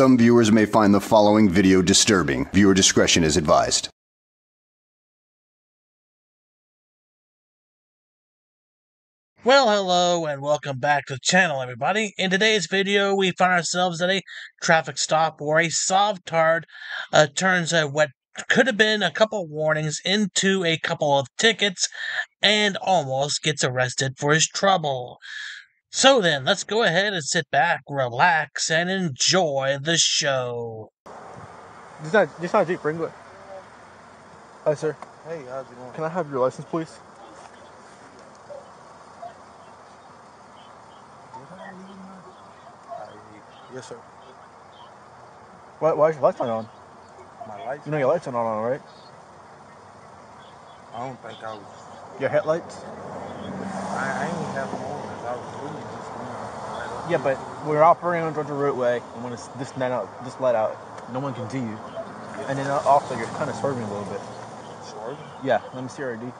some viewers may find the following video disturbing. Viewer discretion is advised. Well, hello and welcome back to the channel, everybody. In today's video, we find ourselves at a traffic stop where a Sovtard turns a wet could have been a couple warnings into a couple of tickets and almost gets arrested for his trouble. So then, let's go ahead and sit back, relax, and enjoy the show. This is not a Jeep Wrangler. Hi, sir. Hey, how's it going? Can I have your license, please? Yes, sir. Why is your lights not on? My lights? You know your lights are not on, right? I don't think I was... Your headlights? I didn't have them on because I was really just going. Yeah, but we're operating on Georgia Roadway, and when it's this light out, no one can see you. Yeah. And then also, you're kind of swerving a little bit. Swerving? Yeah, let me see your ID.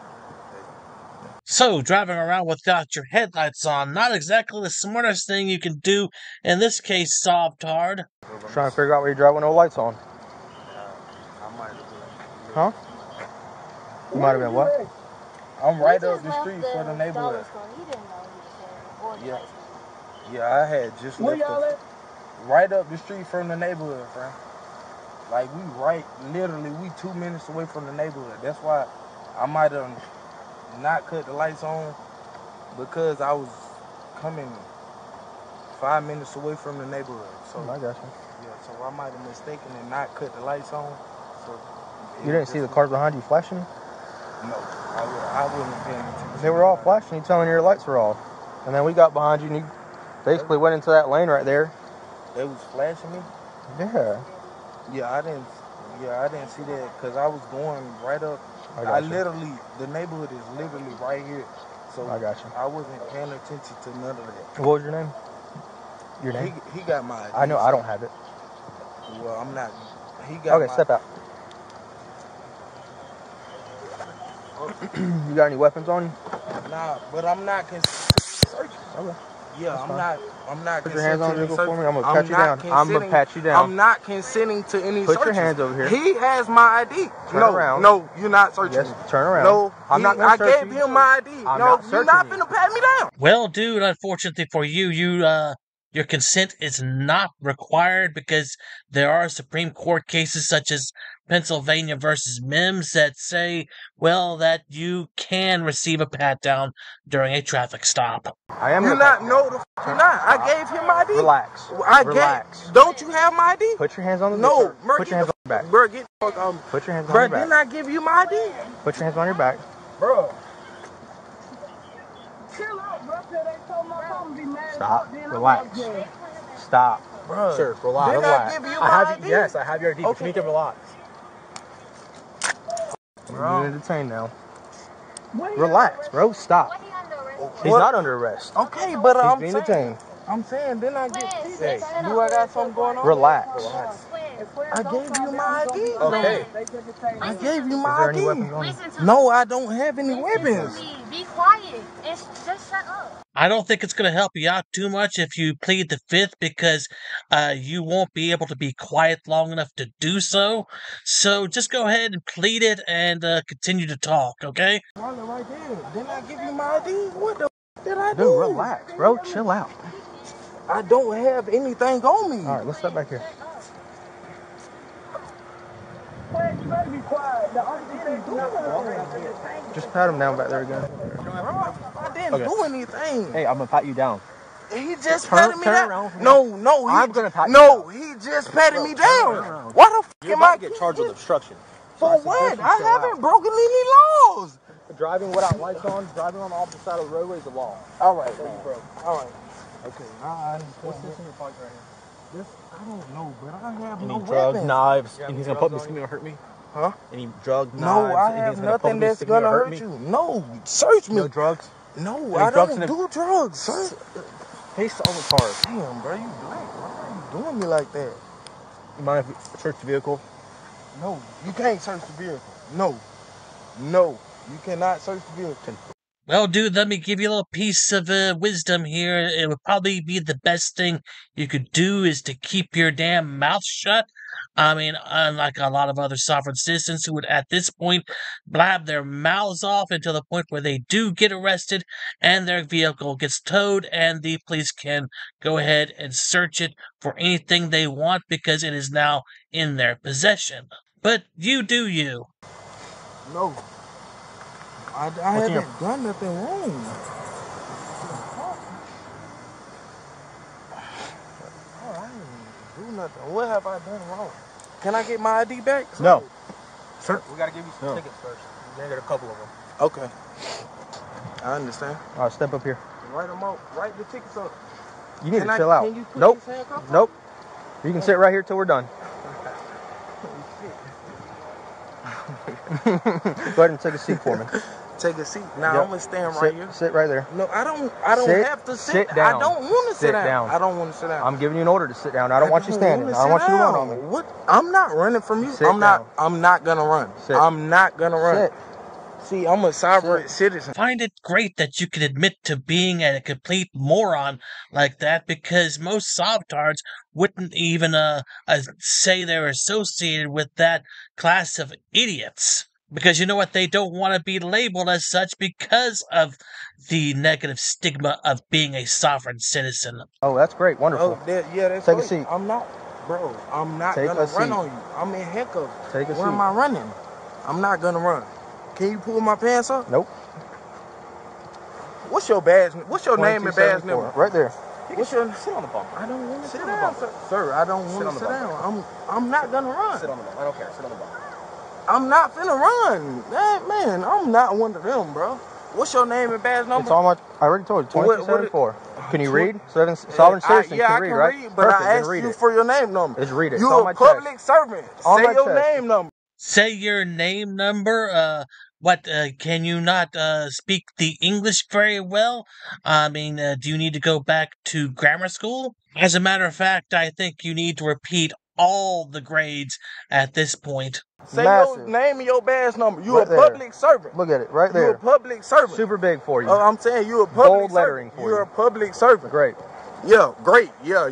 So, driving around without your headlights on, not exactly the smartest thing you can do, in this case, Sovtard. Trying to figure out where you drive with no lights on. I might have been. Huh? You might have been what? I'm right up the street for the neighborhood. He didn't know he was there. Yeah, I had just left right up the street from the neighborhood, friend. Like, literally, we 2 minutes away from the neighborhood. That's why I might have... not cut the lights on because I was coming 5 minutes away from the neighborhood. So I got you. Yeah, so I might have mistaken and not cut the lights on. So you didn't see the cars behind you flashing? No, I wouldn't pay attention. They were all flashing. You telling your lights were off, and then we got behind you and you basically went into that lane right there. They was flashing me. Yeah. Yeah, I didn't see that because I was going right up. I literally, the neighborhood is literally right here, so I got you. I wasn't paying attention to none of that. What was your name? Your name? He got my ID. I know, I don't have it. Well, I'm not. He got my... Okay, step out. You got any weapons on you? Nah, but I'm not searching. Okay. Yeah, I'm not. Put your hands on the vehicle for me. I'm gonna pat you down. I'm not consenting to any searches. Put your hands over here. He has my ID. Turn around. No, you're not searching. Yes, turn around. No, I gave him my ID. You're not gonna pat me down. Well, dude, unfortunately for you, your consent is not required because there are Supreme Court cases such as Pennsylvania versus Mims that say, well, that you can receive a pat-down during a traffic stop. No, you're not. I gave him my ID. Relax. Don't you have my ID? Put your hands on the back. No, put your hands on your back. Bro, get the fuck put your hands on your back. Bro, didn't I give you my ID? Put your hands on your back. Bro. Chill out, bro. Stop. Relax. Stop. Bro. Sir, relax. Didn't I give you my ID? Yes, I have your ID, but you need to relax. You're in detain now. Relax, bro. Stop. He's not under arrest. Okay, but I'm being detained. I'm saying, then I get seated. Hey, do I got something going on? Relax. I gave you my ID. Okay. I gave you my ID. No, I don't have any weapons. Be quiet. It's just shut up. I don't think it's going to help you out too much if you plead the fifth because you won't be able to be quiet long enough to do so. So just go ahead and plead it and continue to talk, okay? Right there. Didn't I give you my ID? What the f did I do? Dude, relax, bro. Chill out. I don't have anything on me. All right, let's step back here. You better be quiet. Just pat him down back there again. I didn't do anything. Hey, I'm gonna pat you down. He just patted me down. No, I'm gonna pat you down. No, he just patted me down. Why the fuck am I get charged with obstruction? For what? I haven't broken any laws. Driving without lights on, driving on the opposite side of the roadway is a law. All right, bro. All right. Okay. What's this in your pocket right here? This, I don't know, but I have no drugs, weapons. Knives, and he's going to put me, something going to hurt me? Huh? Any drug knives? No, I have nothing that's going to hurt you. No, search me. No drugs? No, I don't do drugs, sir. Hey, stole the car. Damn, bro, you black. Why are you doing me like that? You mind if we search the vehicle? No, you can't search the vehicle. No, you cannot search the vehicle. Well, dude, let me give you a little piece of wisdom here. It would probably be the best thing you could do is to keep your damn mouth shut. I mean, unlike a lot of other sovereign citizens who would at this point blab their mouths off until the point where they do get arrested and their vehicle gets towed and the police can go ahead and search it for anything they want because it is now in their possession. But you do you. No. I haven't done nothing wrong. Nothing. What have I done wrong? Can I get my ID back? Please? No. Sir? We gotta give you some tickets first. You gotta get a couple of them. Okay. I understand. Alright, step up here. Write them out. Write the tickets up. You need to chill out. Can you put these handcuffs? Nope. You can sit right here till we're done. Go ahead and take a seat for me. Take a seat. Now I'm gonna stand right here. Sit right there. No, I don't have to sit. Sit down. I don't want to sit down. I don't want to sit down. I'm giving you an order to sit down. I don't want you standing. I don't want you running on me. What? I'm not running from you. I'm not gonna run. I'm not gonna run. See, I'm a sovereign citizen. I find it great that you can admit to being a complete moron like that, because most Sovtards wouldn't even say they're associated with that class of idiots. Because you know what? They don't want to be labeled as such because of the negative stigma of being a sovereign citizen. Oh, that's great. Wonderful. Oh, yeah, that's great. Take a seat. I'm not, bro. I'm not going to run on you. I'm in handcuffs. Take a seat. Where am I running? I'm not going to run. Can you pull my pants up? Nope. What's your badge? What's your name and badge number? Right there. What's your sit on the bumper? I don't want to sit down, sir. I don't want to sit down. I'm not going to run. Sit on the bumper. I don't care. Sit on the bumper. I'm not finna run. That, man, I'm not one of them, bro. What's your name and badge number? It's all my, I already told you, 2274. Can you read? Sovereign citizen can read, right? Yeah, I can read, but I asked you for your name number. Just read it. You're a public servant. Say your name number. Say your name number. Can you not speak the English very well? I mean, do you need to go back to grammar school? As a matter of fact, I think you need to repeat all the grades at this point. Say your name and your badge number. You a public servant. Look at it right there. You a public servant. Super big for you. I'm saying you a public servant. Bold lettering for you. You're a public servant. Great. Yeah, great. Yeah,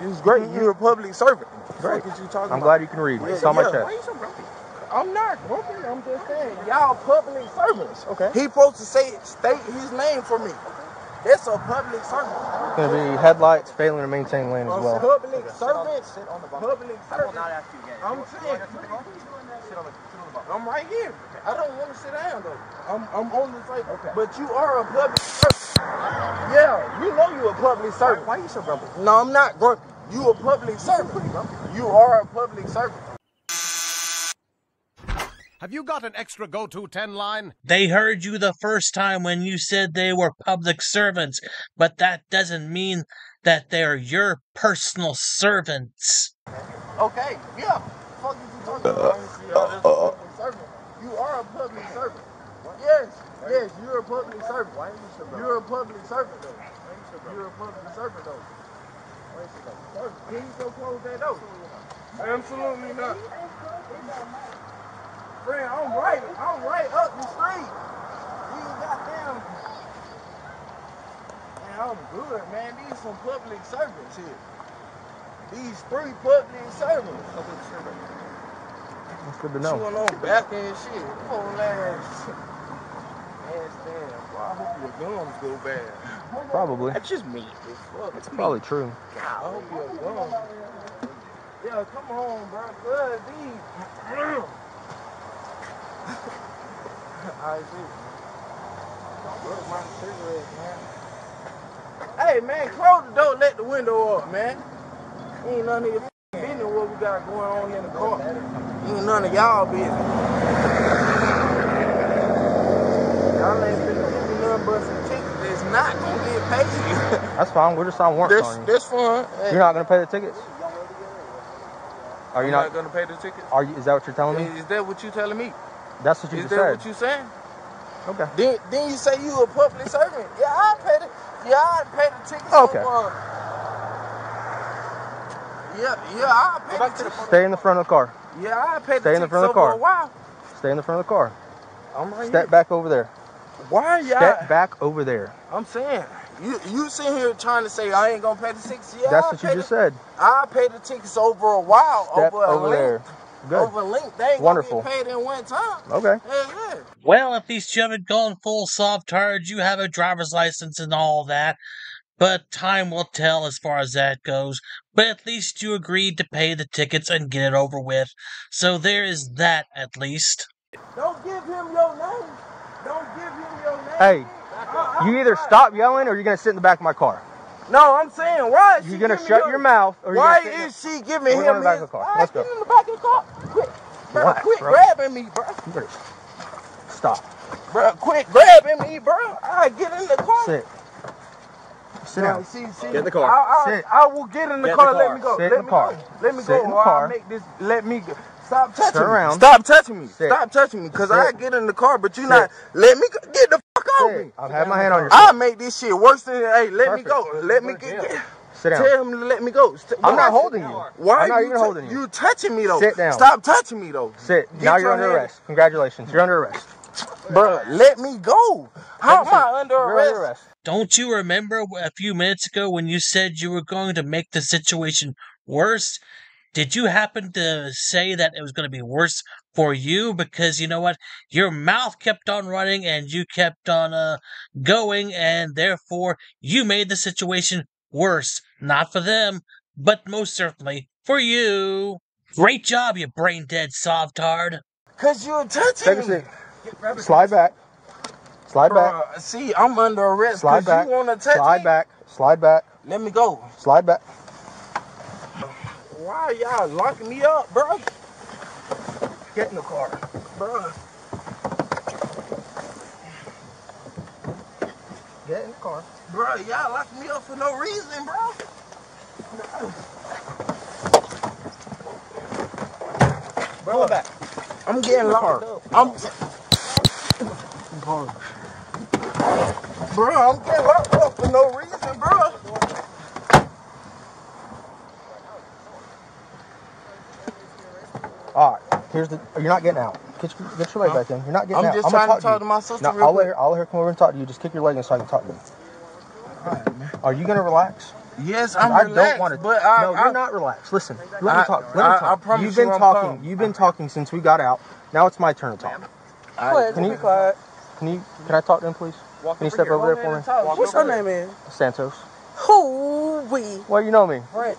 it's great. You're a public servant. Great. I'm glad you can read. It's on my chest. Why are you so grumpy? I'm not grumpy. I'm just saying y'all public servants. Okay. He supposed to state his name for me. That's a public servant. It's going to be headlights, failing to maintain lane as well. Public servant. Sit on the bumper. Public servant. I will not ask you again. I'm saying, I'm right here. I don't want to sit down though. I'm on the side. Okay. But you are a public servant. Yeah, you know you a public servant. Why are you so grumpy? No, I'm not grumpy. You a public servant. You are a public servant. Have you got an extra go-to-10 line? They heard you the first time when you said they were public servants, but that doesn't mean that they are your personal servants. Okay, yeah. Fuck you talking about? You are a public servant. Yes, yes, you're a public servant. You're a public servant, though. You're a public servant, though. Can you still close that door? Absolutely not. Friend, I'm right up the street. These goddamn, man, I'm good, man. These some public servants here. These three public servants. That's good to know. Chewing on back and shit. Poor ass. Ass damn. Well, I hope your gums go bad. Probably. That's just me. It's probably true. God, I hope your gums. Yeah, come on, bro. Good, these. I see. Look, my cigarette, man. Hey, man, close the door, let the window up, man. Ain't none of your business what we got going on in the car. Ain't none of y'all business. Y'all ain't been doing nothing but some tickets that's not gonna get paid. That's fine. We're just on warrants on you. That's fine. Hey. You're not gonna pay the tickets. Are you not gonna pay the tickets? Are you? Is that what you're telling me? Is that what you're telling me? That's what you just said. Is that what you saying? Okay. Then you say you a public servant. Yeah, I paid it. Yeah, I paid the tickets. Okay. Yeah, I paid the tickets. Stay in the front of the car. Yeah, I paid the tickets. Stay in the front of the car. I'm right here. Step back over there. Why are y'all? Step back over there. I'm saying. You sitting here trying to say I ain't going to pay the tickets. Yeah, that's what you just said. I pay the tickets over a while. Step over there. Good. Over a link. They ain't wonderful. Gonna get paid in one time. Okay. Yeah. Well, if these children going full Sovtard, you have a driver's license and all that. But time will tell as far as that goes. But at least you agreed to pay the tickets and get it over with. So there is that, at least. Don't give him your name. Don't give him your name. Hey, you either stop yelling or you're going to sit in the back of my car. No, I'm saying, why is she gonna shut your mouth? Or why is she giving him his... We're in the back of the car. Let's go. Get in the back of the car. Quick. Bro, quit grabbing me, bro. Stop. Bro, quit grabbing me, bro. I get in the car. Sit. Sit down. See. Get in the car. I will get in the car. Let me go. Sit in the car. Let me go. Or I'll make this... Let me go. Stop touching me. Stop touching me. Stop touching me. Because I get in the car, but you're not... Let me go. Get the... I've had my hand on your shoulder. I'll make this shit worse than hey, let me go. Let me get sit down. Tell him to let me go. I'm not holding you. Why are you holding me? You touching me though. Sit down. Stop touching me though. Sit. Now you're under arrest. Congratulations. You're under arrest. Bro, let me go. How am I under arrest? Don't you remember a few minutes ago when you said you were going to make the situation worse? Did you happen to say that it was going to be worse for you? Because you know what? Your mouth kept on running and you kept on going, and therefore you made the situation worse. Not for them, but most certainly for you. Great job, you brain dead Sovtard. Because you're touching me. Slide back. Slide back. See, I'm under arrest. Slide back. You want to touch me? Slide back. Slide back. Let me go. Slide back. Why are y'all locking me up, bro? Get in the car, bro. Get in the car. Bro, y'all locking me up for no reason, bro. Bro, back. I'm getting locked up. Bro, I'm getting locked up for no reason, bro. All right, here's the. You're not getting out. Get your leg back in. You're not getting out. I'm just trying to talk to my sister. No, I'll let her. I'll let her come over and talk to you. Just kick your leg in so I can talk to you. All right, man. Are you gonna relax? Yes, I'm relaxed. I don't want to. But you're not relaxed. Listen, let me talk. Let me talk. You've been talking. You've been talking since we got out. Now it's my turn to talk. Can I talk to him, please? Can you step over there for me? What's her name, man? Santos. Who we? Well, you know me. Friend.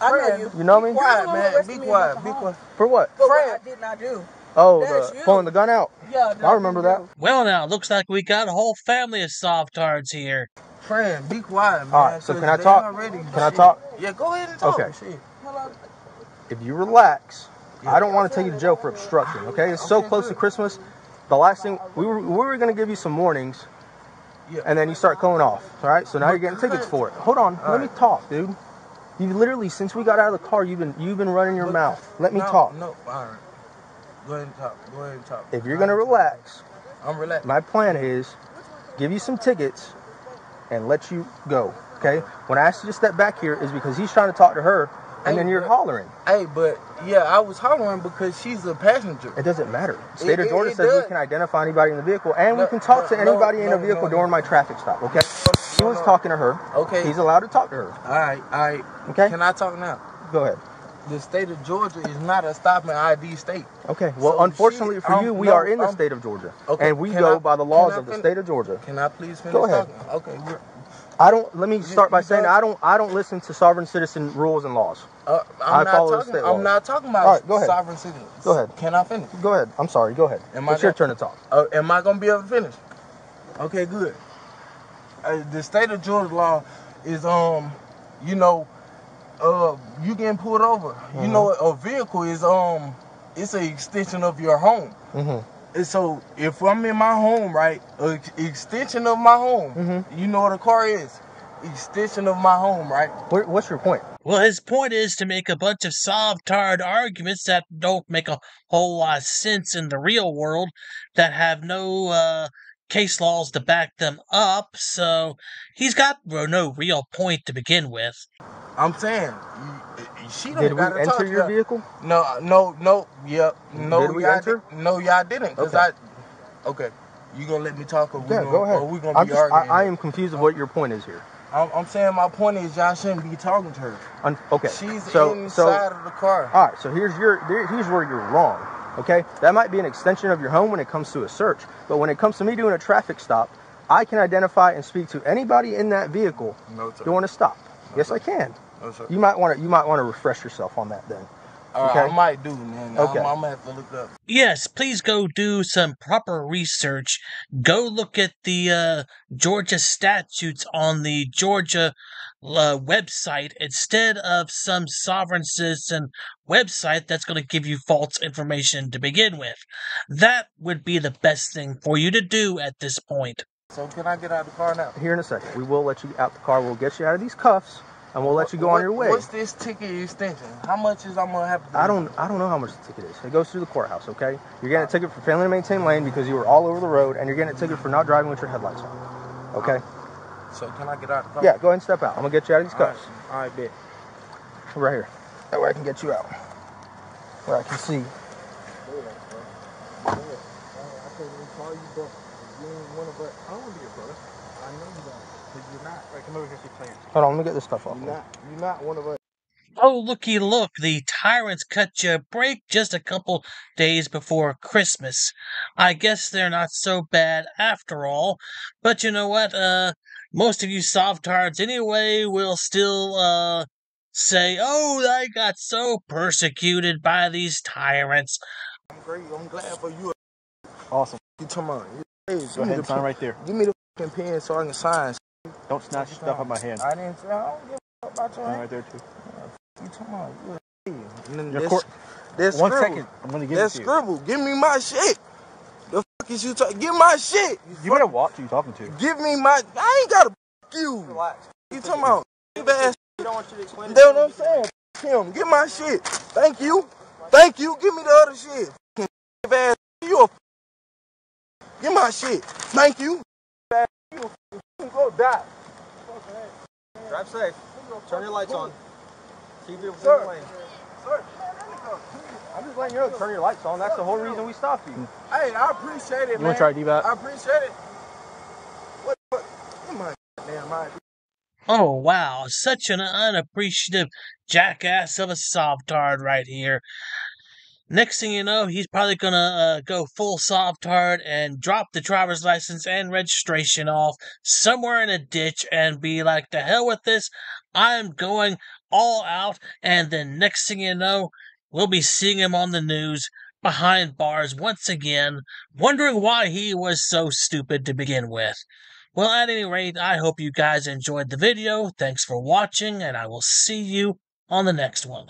I know you. You know me? Be quiet, man. Be quiet. Be quiet. For what? For what I did not do. Oh, pulling the gun out. Yeah. I remember that. Well, now, looks like we got a whole family of Sovtards here. Friend, be quiet, man. All right, so can I talk? Can I talk? Yeah, go ahead and talk. Okay. If you relax, I don't want to take you to jail for obstruction, okay? It's so close to Christmas. The last thing, we were going to give you some warnings. Yeah. And then you start going off, all right? So now you're getting tickets for it. Hold on, let me talk, dude. You literally, since we got out of the car, you've been running your mouth. Let me talk. No, all right. Go ahead and talk. Go ahead and talk. If you're gonna relax, I'm relaxed. My plan is give you some tickets and let you go. Okay? When I asked you to step back here is because he's trying to talk to her, and then you're hollering. Hey, but yeah, I was hollering because she's a passenger. It doesn't matter. State of Georgia says we can identify anybody in the vehicle, and we can talk to anybody in the vehicle during my traffic stop. Okay. He was talking to her. Okay. He's allowed to talk to her. All right. Okay. Can I talk now? Go ahead. The state of Georgia is not a stop and ID state. Okay. Well, so unfortunately for you, we are in the state of Georgia, okay, and we go by the laws of the state of Georgia. Can I please finish talking? Okay. Let me start by saying I don't listen to sovereign citizen rules and laws. I follow the state laws. I'm not talking about sovereign citizens. Go ahead. Can I finish? Go ahead. I'm sorry. Go ahead. It's your turn to talk. Am I going to be able to finish? Okay, good. The state of Georgia law is, you getting pulled over. Mm-hmm. You know, a vehicle is, it's an extension of your home. Mm-hmm. So if I'm in my home, right, an extension of my home, you know what a car is, extension of my home, right? What's your point? Well, his point is to make a bunch of Sovtard arguments that don't make a whole lot of sense in the real world, that have no case laws to back them up, so he's got no real point to begin with. I'm saying... Did we enter your vehicle? No, no, no. Did we enter? No, y'all didn't. Okay. You gonna let me talk, or we gonna, go ahead. Or we gonna be arguing? I am confused of what your point is here. I'm saying my point is y'all shouldn't be talking to her. Okay. She's inside of the car. All right. So here's where you're wrong. Okay. That might be an extension of your home when it comes to a search, but when it comes to me doing a traffic stop, I can identify and speak to anybody in that vehicle doing a stop. No, yes, sir. I can. No, sir. You might want to refresh yourself on that then. Okay. I might do, man. Okay. I'm gonna have to look up. Yes, please go do some proper research. Go look at the Georgia statutes on the Georgia website instead of some sovereign citizen website that's going to give you false information to begin with. That would be the best thing for you to do at this point. So can I get out of the car now? Here in a second. We will let you out the car. We'll get you out of these cuffs. And we'll let you go on your way. What's this ticket extension? How much is I'm gonna have to do? I don't know how much the ticket is. It goes through the courthouse, okay? You're getting a ticket for failing to maintain lane because you were all over the road, and you're getting a ticket for not driving with your headlights on. Okay? So can I get out of the car? Yeah, go ahead and step out. I'm gonna get you out of these cuffs. All right, bet. Right here. That way I can get you out. Where I can see. I couldn't even call you, but you ain't one of us. I don't want to be your brother. I know you don't. You're not, like, I'm over here for players. Hold on, let me get this stuff off. You're not one of us. Oh, looky look, the tyrants cut you a break just a couple days before Christmas. I guess they're not so bad after all. But you know what? Most of you Sovtards anyway will still say, oh, I got so persecuted by these tyrants. I'm great, I'm glad for you. Awesome. You come on. Go ahead and sign right there. Give me the fucking pen so I can sign. Don't snatch stuff out my hand. I didn't say, I don't give a fuck about your hand. Right there, too. You talking about That's 1 second. I'm going to give it to you. That scribble. Give me my shit. The fuck is you talking? Give my shit. You better watch who you talking to. Give me my. I ain't got to fuck you. Relax. You talking about stupid ass. You don't want you to explain it. That's what I'm saying. Fuck him. Give my shit. Thank you. Thank you. Give me the other shit. Fucking stupid ass. You a. Give my shit. Thank you. You a. Go die. Drive safe. Turn your lights on. Keep it within the lane. Sir, I'm just letting you know. Turn your lights on. That's the whole reason we stopped you. Hey, I appreciate it, man. You want to try D-Bat? I appreciate it. What the fuck? You're my goddamn mind. Oh, wow. Such an unappreciative jackass of a Sovtard right here. Next thing you know, he's probably going to go full Sovtard and drop the driver's license and registration off somewhere in a ditch and be like, the hell with this, I'm going all out. And then next thing you know, we'll be seeing him on the news behind bars once again, wondering why he was so stupid to begin with. Well, at any rate, I hope you guys enjoyed the video. Thanks for watching, and I will see you on the next one.